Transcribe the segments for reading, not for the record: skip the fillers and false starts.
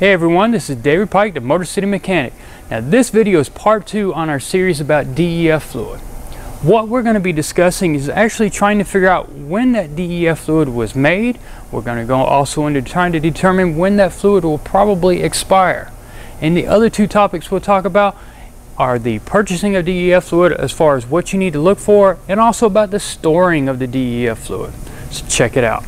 Hey everyone, this is David Pike, the Motor City Mechanic. Now this video is part 2 on our series about DEF fluid. What we're going to be discussing is actually trying to figure out when that DEF fluid was made. We're going to go also into trying to determine when that fluid will probably expire. And the other two topics we'll talk about are the purchasing of DEF fluid as far as what you need to look for, and also about the storing of the DEF fluid. So check it out.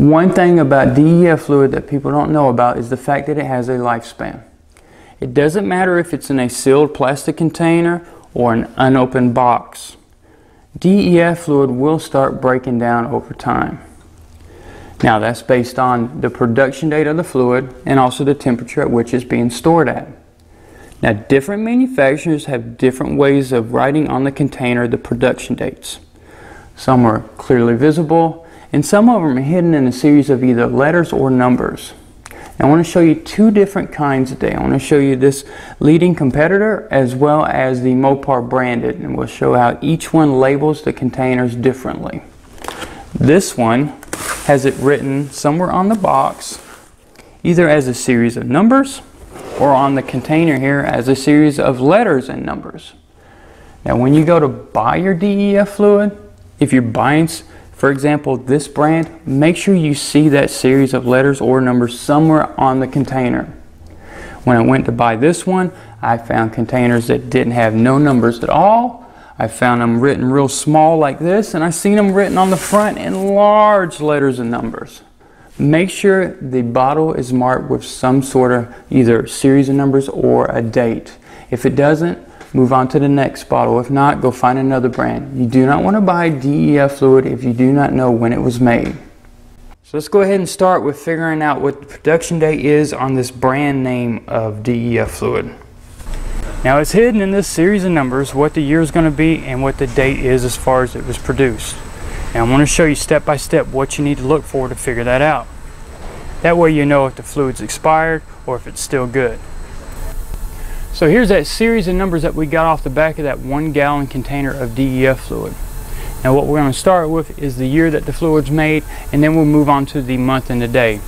One thing about DEF fluid that people don't know about is the fact that it has a lifespan. It doesn't matter if it's in a sealed plastic container or an unopened box. DEF fluid will start breaking down over time. Now that's based on the production date of the fluid and also the temperature at which it's being stored at. Now different manufacturers have different ways of writing on the container the production dates. Some are clearly visible, and some of them are hidden in a series of either letters or numbers. Now, I want to show you two different kinds today. I want to show you this leading competitor as well as the Mopar branded, and we'll show how each one labels the containers differently. This one has it written somewhere on the box, either as a series of numbers or on the container here as a series of letters and numbers. Now when you go to buy your DEF fluid, if you're buying, for example, this brand, make sure you see that series of letters or numbers somewhere on the container. When I went to buy this one, I found containers that didn't have no numbers at all. I found them written real small like this, and I seen them written on the front in large letters and numbers. Make sure the bottle is marked with some sort of either series of numbers or a date. If it doesn't, move on to the next bottle. If not, go find another brand. You do not want to buy DEF fluid if you do not know when it was made. So let's go ahead and start with figuring out what the production date is on this brand name of DEF fluid. Now it's hidden in this series of numbers what the year is going to be and what the date is as far as it was produced. Now I want to show you step by step what you need to look for to figure that out. That way you know if the fluid's expired or if it's still good. So here's that series of numbers that we got off the back of that 1 gallon container of DEF fluid. Now what we're going to start with is the year that the fluid's made, and then we'll move on to the month and the day.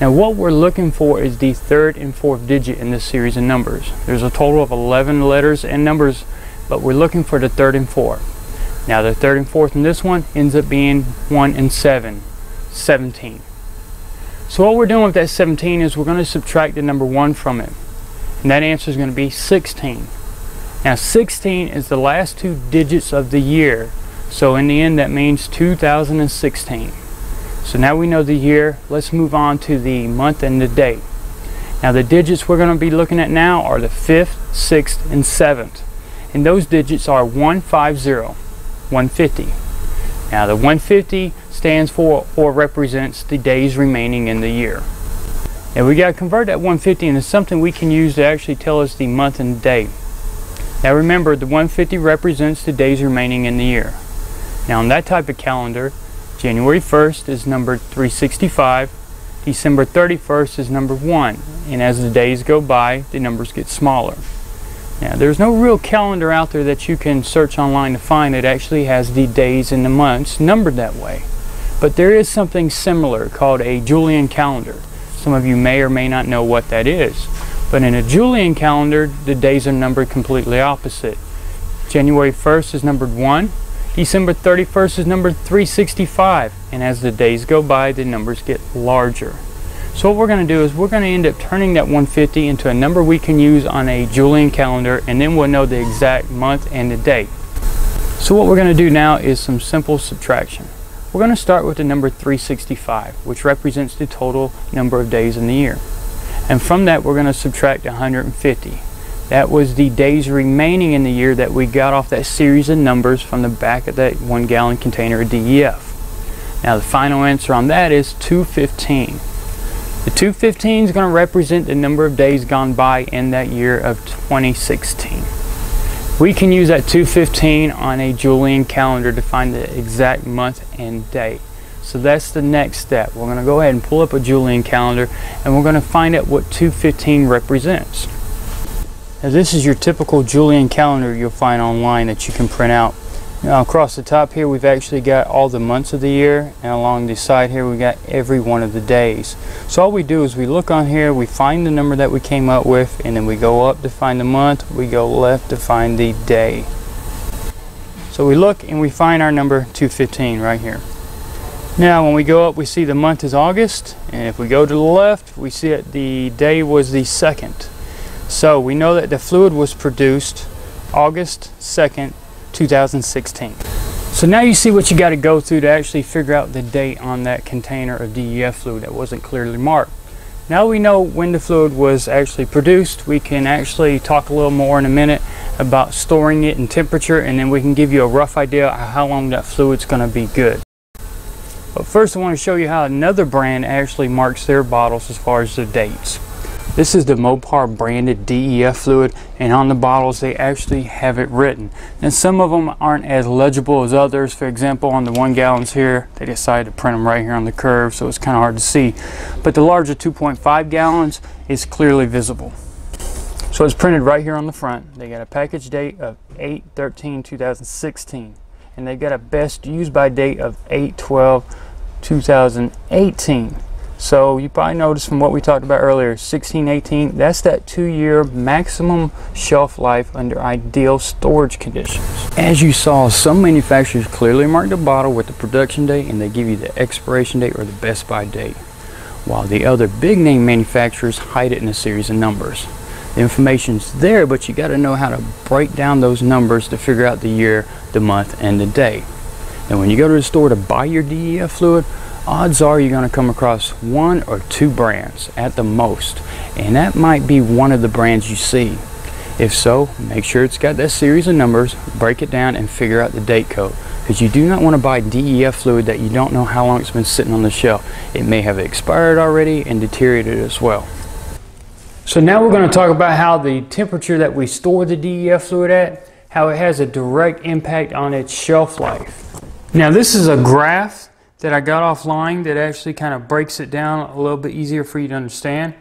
Now what we're looking for is the third and fourth digit in this series of numbers. There's a total of 11 letters and numbers, but we're looking for the third and fourth. Now the third and fourth in this one ends up being 1 and 7, 17. So what we're doing with that 17 is we're going to subtract the number 1 from it. And that answer is going to be 16. Now 16 is the last 2 digits of the year, so in the end that means 2016. So now we know the year. Let's move on to the month and the date. Now the digits we're going to be looking at now are the 5th, 6th, and 7th. And those digits are 150, 150. Now the 150 stands for or represents the days remaining in the year. Now we got to convert that 150 into something we can use to actually tell us the month and date. Now remember, the 150 represents the days remaining in the year. Now on that type of calendar, January 1st is numbered 365, December 31st is number 1, and as the days go by, the numbers get smaller. Now there's no real calendar out there that you can search online to find that actually has the days and the months numbered that way. But there is something similar called a Julian calendar. Some of you may or may not know what that is. But in a Julian calendar, the days are numbered completely opposite. January 1st is numbered 1, December 31st is numbered 365, and as the days go by, the numbers get larger. So what we're going to do is we're going to end up turning that 150 into a number we can use on a Julian calendar, and then we'll know the exact month and the date. So what we're going to do now is some simple subtraction. We're going to start with the number 365, which represents the total number of days in the year. And from that, we're going to subtract 150. That was the days remaining in the year that we got off that series of numbers from the back of that 1 gallon container of DEF. Now, the final answer on that is 215. The 215 is going to represent the number of days gone by in that year of 2016. We can use that 215 on a Julian calendar to find the exact month and date. So that's the next step. We're going to go ahead and pull up a Julian calendar, and we're going to find out what 215 represents. Now this is your typical Julian calendar you'll find online that you can print out. Now across the top here we've actually got all the months of the year, and along the side here we've got every one of the days. So all we do is we look on here, we find the number that we came up with, and then we go up to find the month, we go left to find the day. So we look and we find our number 215 right here. Now when we go up we see the month is August, and if we go to the left we see that the day was the 2nd. So we know that the fluid was produced August 2nd, 2016. So now you see what you got to go through to actually figure out the date on that container of DEF fluid that wasn't clearly marked. Now we know when the fluid was actually produced. We can actually talk a little more in a minute about storing it in temperature, and then we can give you a rough idea of how long that fluid's going to be good. But first I want to show you how another brand actually marks their bottles as far as the dates. This is the Mopar branded DEF fluid, and on the bottles they actually have it written. And some of them aren't as legible as others. For example, on the 1 gallons here, they decided to print them right here on the curve, so it's kind of hard to see. But the larger 2.5 gallons is clearly visible. So it's printed right here on the front. They got a package date of 8/13/2016, and they got a best used by date of 8/12/2018. So you probably noticed from what we talked about earlier, 16/18, that's that 2-year maximum shelf life under ideal storage conditions. As you saw, some manufacturers clearly mark the bottle with the production date, and they give you the expiration date or the best by date, while the other big name manufacturers hide it in a series of numbers. The information's there, but you got to know how to break down those numbers to figure out the year, the month, and the day. And when you go to the store to buy your DEF fluid, odds are you're going to come across 1 or 2 brands at the most, and that might be one of the brands you see. If so, make sure it's got that series of numbers, break it down, and figure out the date code, because you do not want to buy DEF fluid that you don't know how long it's been sitting on the shelf. It may have expired already and deteriorated as well. So now we're going to talk about how the temperature that we store the DEF fluid at, how it has a direct impact on its shelf life. Now this is a graph that I got offline that actually kind of breaks it down a little bit easier for you to understand.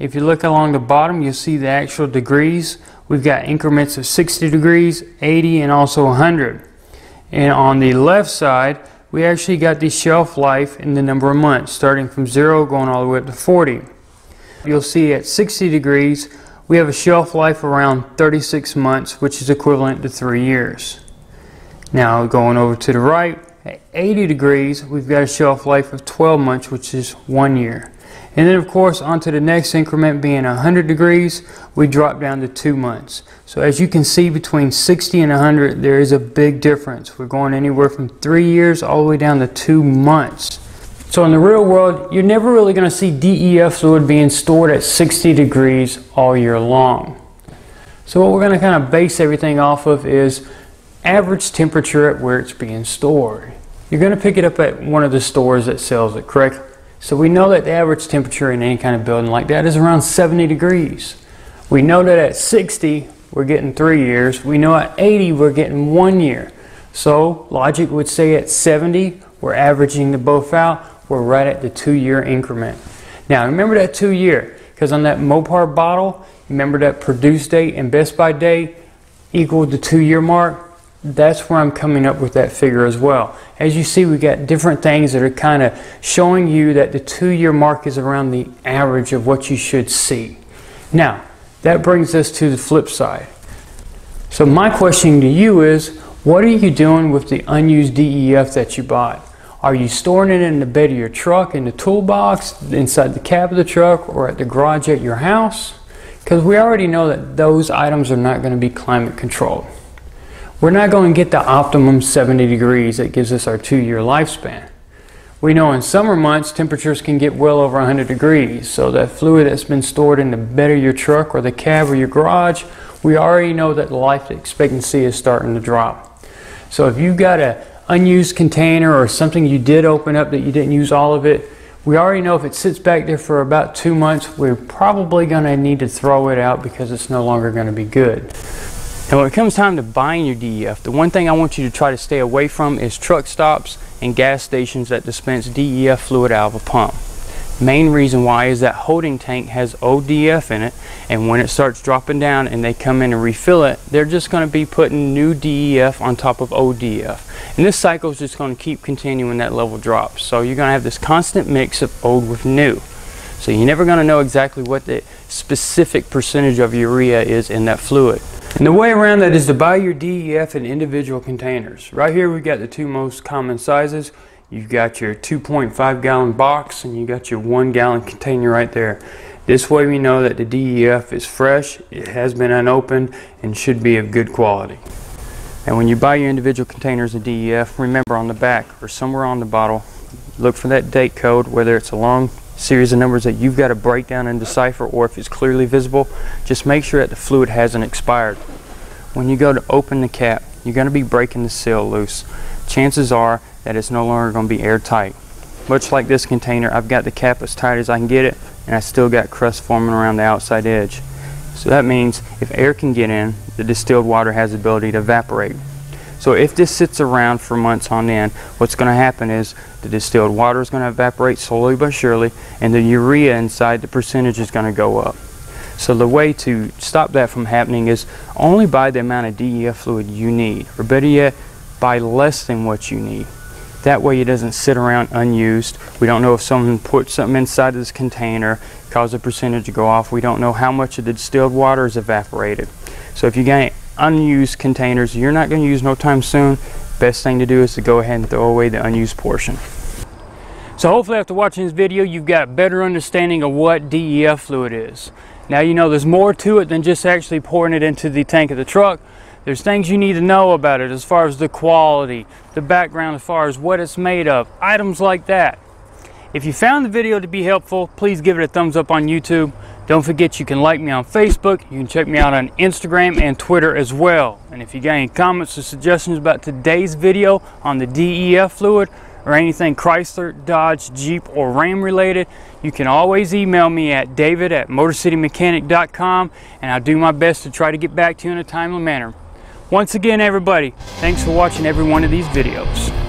If you look along the bottom, you'll see the actual degrees. We've got increments of 60 degrees, 80, and also 100. And on the left side, we actually got the shelf life in the number of months, starting from 0 going all the way up to 40. You'll see at 60 degrees, we have a shelf life around 36 months, which is equivalent to 3 years. Now going over to the right, at 80 degrees, we've got a shelf life of 12 months, which is 1 year. And then, of course, onto the next increment being 100 degrees, we drop down to 2 months. So as you can see, between 60 and 100, there is a big difference. We're going anywhere from 3 years all the way down to 2 months. So in the real world, you're never really going to see DEF fluid being stored at 60 degrees all year long. So what we're going to kind of base everything off of is average temperature at where it's being stored. You're going to pick it up at one of the stores that sells it, correct? So we know that the average temperature in any kind of building like that is around 70 degrees. We know that at 60 we're getting 3 years. We know at 80 we're getting 1 year. So logic would say at 70 we're averaging the both out. We're right at the 2-year increment. Now remember that 2 year, because on that Mopar bottle, remember that produce date and best by date equal the 2-year mark. That's where I'm coming up with that figure as well. As you see, we got different things that are kind of showing you that the 2-year mark is around the average of what you should see. Now that brings us to the flip side. So my question to you is, what are you doing with the unused DEF that you bought? Are you storing it in the bed of your truck, in the toolbox, inside the cab of the truck, or at the garage at your house? Because we already know that those items are not going to be climate controlled. We're not going to get the optimum 70 degrees that gives us our 2-year lifespan. We know in summer months temperatures can get well over 100 degrees, so that fluid that's been stored in the bed of your truck or the cab or your garage, we already know that the life expectancy is starting to drop. So if you've got an unused container or something you did open up that you didn't use all of it, we already know if it sits back there for about 2 months, we're probably going to need to throw it out because it's no longer going to be good. Now when it comes time to buying your DEF, the one thing I want you to try to stay away from is truck stops and gas stations that dispense DEF fluid out of a pump. Main reason why is that holding tank has ODF in it, and when it starts dropping down and they come in and refill it, they're just going to be putting new DEF on top of ODF, and this cycle is just going to keep continuing that level drop. So you're going to have this constant mix of old with new, so you're never going to know exactly what the specific percentage of urea is in that fluid. And the way around that is to buy your DEF in individual containers. Right here we've got the two most common sizes. You've got your 2.5 gallon box and you got your 1 gallon container right there. This way we know that the DEF is fresh, it has been unopened, and should be of good quality. And when you buy your individual containers of DEF, remember on the back or somewhere on the bottle, look for that date code, whether it's a long series of numbers that you've got to break down and decipher, or if it's clearly visible, just make sure that the fluid hasn't expired. When you go to open the cap, you're going to be breaking the seal loose. Chances are that it's no longer going to be airtight. Much like this container, I've got the cap as tight as I can get it, and I still got crust forming around the outside edge. So that means if air can get in, the distilled water has the ability to evaporate. So if this sits around for months on end, what's going to happen is the distilled water is going to evaporate slowly but surely, and the urea inside, the percentage is going to go up. So the way to stop that from happening is only buy the amount of DEF fluid you need, or better yet, buy less than what you need. That way it doesn't sit around unused. We don't know if someone put something inside of this container, caused the percentage to go off. We don't know how much of the distilled water is evaporated. So if you got unused containers you're not going to use no time soon, best thing to do is to go ahead and throw away the unused portion. So hopefully after watching this video you've got a better understanding of what DEF fluid is. Now you know there's more to it than just actually pouring it into the tank of the truck. There's things you need to know about it as far as the quality, the background, as far as what it's made of, items like that. If you found the video to be helpful, please give it a thumbs up on YouTube. Don't forget you can like me on Facebook, you can check me out on Instagram and Twitter as well. And if you got any comments or suggestions about today's video on the DEF fluid or anything Chrysler, Dodge, Jeep, or Ram related, you can always email me at david@motorcitymechanic.com, and I'll do my best to try to get back to you in a timely manner. Once again everybody, thanks for watching every one of these videos.